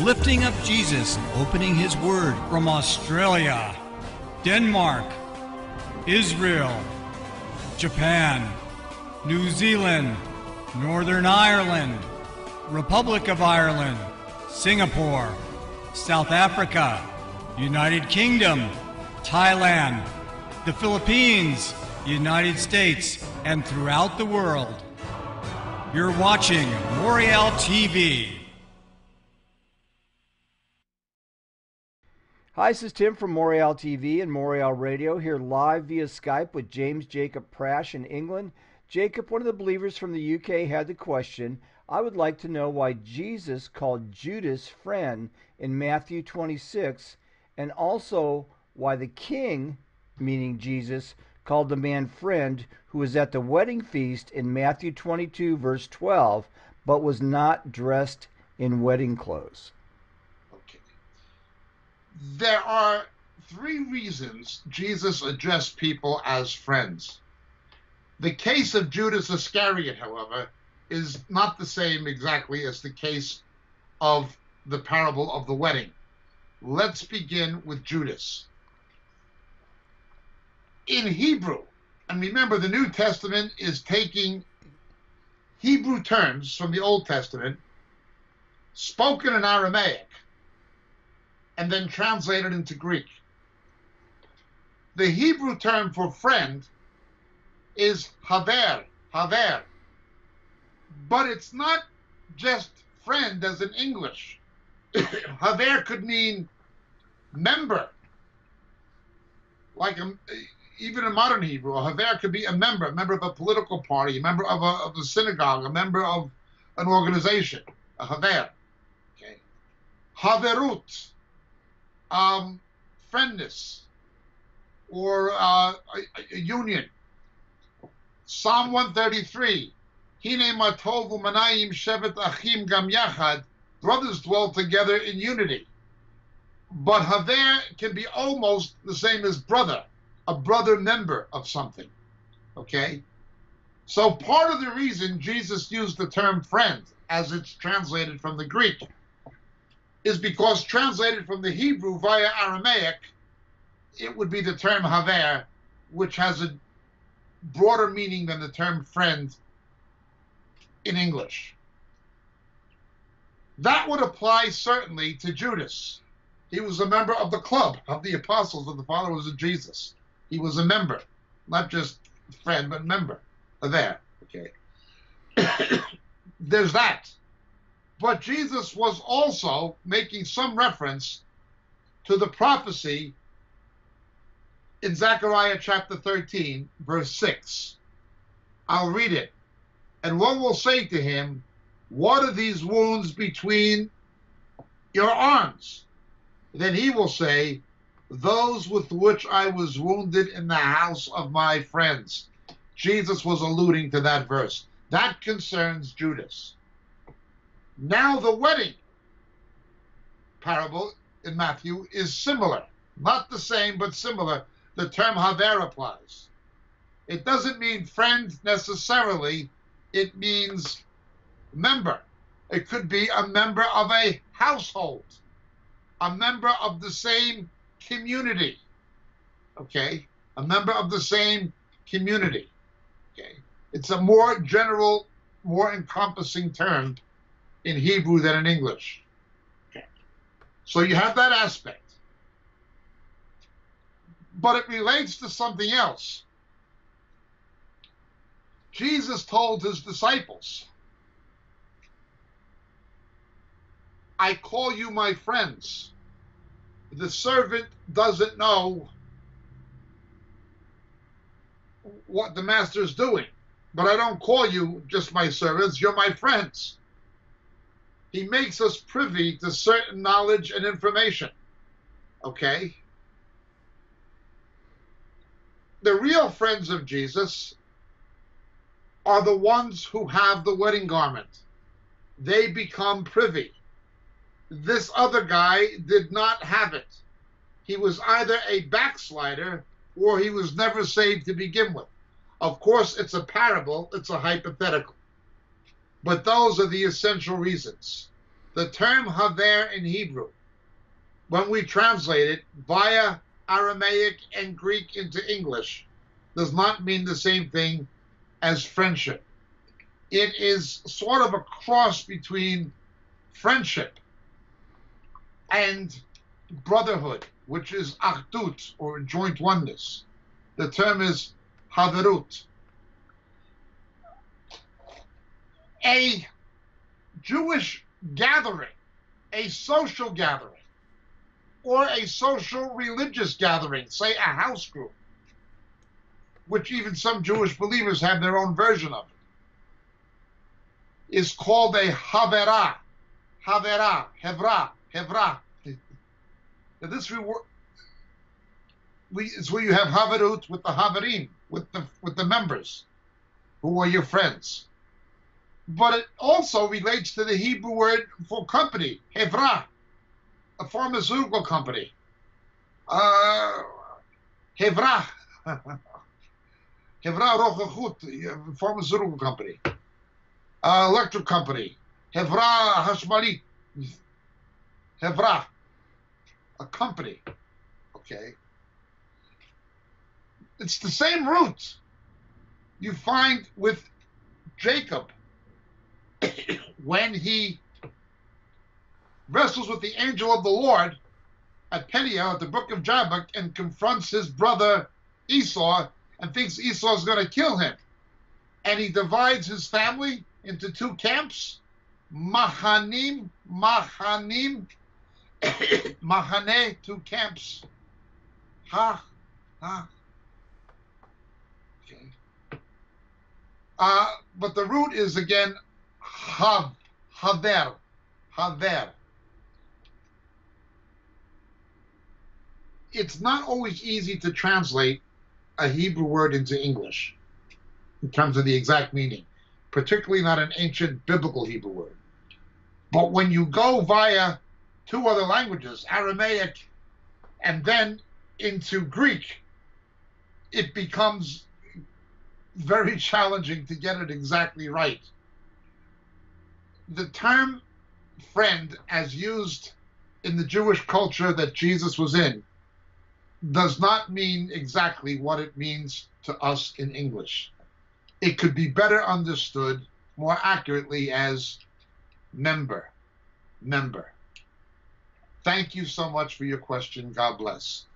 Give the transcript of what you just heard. Lifting Up Jesus, opening his word from Australia, Denmark, Israel, Japan, New Zealand, Northern Ireland, Republic of Ireland, Singapore, South Africa, United Kingdom, Thailand, the Philippines, United States, and throughout the world. You're watching Moriel TV. Hi, this is Tim from Moriel TV and Moriel Radio, here live via Skype with James Jacob Prasch in England. Jacob, one of the believers from the UK, had the question, I would like to know why Jesus called Judas friend in Matthew 26, and also why the king, meaning Jesus, called the man friend who was at the wedding feast in Matthew 22, verse 12, but was not dressed in wedding clothes. There are three reasons Jesus addressed people as friends. The case of Judas Iscariot, however, is not the same exactly as the case of the parable of the wedding. Let's begin with Judas. In Hebrew, and remember the New Testament is taking Hebrew terms from the Old Testament, spoken in Aramaic, and then translated into Greek. The Hebrew term for friend is haver, haver. But it's not just friend as in English. Haver could mean member. Like even in modern Hebrew, a haver could be a member of a political party, a member of a synagogue, a member of an organization, a haver. Okay. Haverut. Friendness or a union. Psalm 133, Hine matov u'manayim shevet achim gam yachad, brothers dwell together in unity. But haver can be almost the same as brother, a brother member of something. Okay? So part of the reason Jesus used the term friend, as it's translated from the Greek, is because translated from the Hebrew via Aramaic, it would be the term haver, which has a broader meaning than the term friend in English. That would apply certainly to Judas. He was a member of the club of the apostles, of the followers of Jesus. He was a member, not just friend, but member, haver. Okay. There's that. But Jesus was also making some reference to the prophecy in Zechariah chapter 13, verse 6. I'll read it. And one will say to him, what are these wounds between your arms? Then he will say, those with which I was wounded in the house of my friends. Jesus was alluding to that verse. That concerns Judas. Now the wedding parable in Matthew is similar. Not the same, but similar. The term haver applies. It doesn't mean friend necessarily. It means member. It could be a member of a household, a member of the same community. Okay? A member of the same community. Okay? It's a more general, more encompassing term in Hebrew than in English. Okay. So you have that aspect. But it relates to something else. Jesus told his disciples, I call you my friends. The servant doesn't know what the master is doing. But I don't call you just my servants, you're my friends. He makes us privy to certain knowledge and information, okay? The real friends of Jesus are the ones who have the wedding garment. They become privy. This other guy did not have it. He was either a backslider or he was never saved to begin with. Of course, it's a parable, it's a hypothetical. But those are the essential reasons. The term haver in Hebrew, when we translate it via Aramaic and Greek into English, does not mean the same thing as friendship. It is sort of a cross between friendship and brotherhood, which is achdut, or joint oneness. The term is haverut. A Jewish gathering, a social gathering, or a social religious gathering, say a house group, which even some Jewish believers have their own version of it, is called a havera, havera, hevra, hevra. Now this is where you have haverut with the haverim, with the members, who are your friends. But it also relates to the Hebrew word for company, hevra, a pharmaceutical company, hevra, hevra rochachut, pharmaceutical company, electric company, hevra hashmalit, hevra, a company. Okay, it's the same root you find with Jacob when he wrestles with the angel of the Lord at Peniel, at the brook of Jabbok, and confronts his brother Esau and thinks Esau is going to kill him. And he divides his family into two camps, Mahanim, Mahanim, Mahane, two camps. Ha, ha. Okay. But the root is, again, Hav, Haver, Haver. It's not always easy to translate a Hebrew word into English in terms of the exact meaning, particularly not an ancient biblical Hebrew word. But when you go via two other languages, Aramaic and then into Greek, it becomes very challenging to get it exactly right. The term friend, as used in the Jewish culture that Jesus was in, does not mean exactly what it means to us in English. It could be better understood more accurately as member, member. Thank you so much for your question. God bless.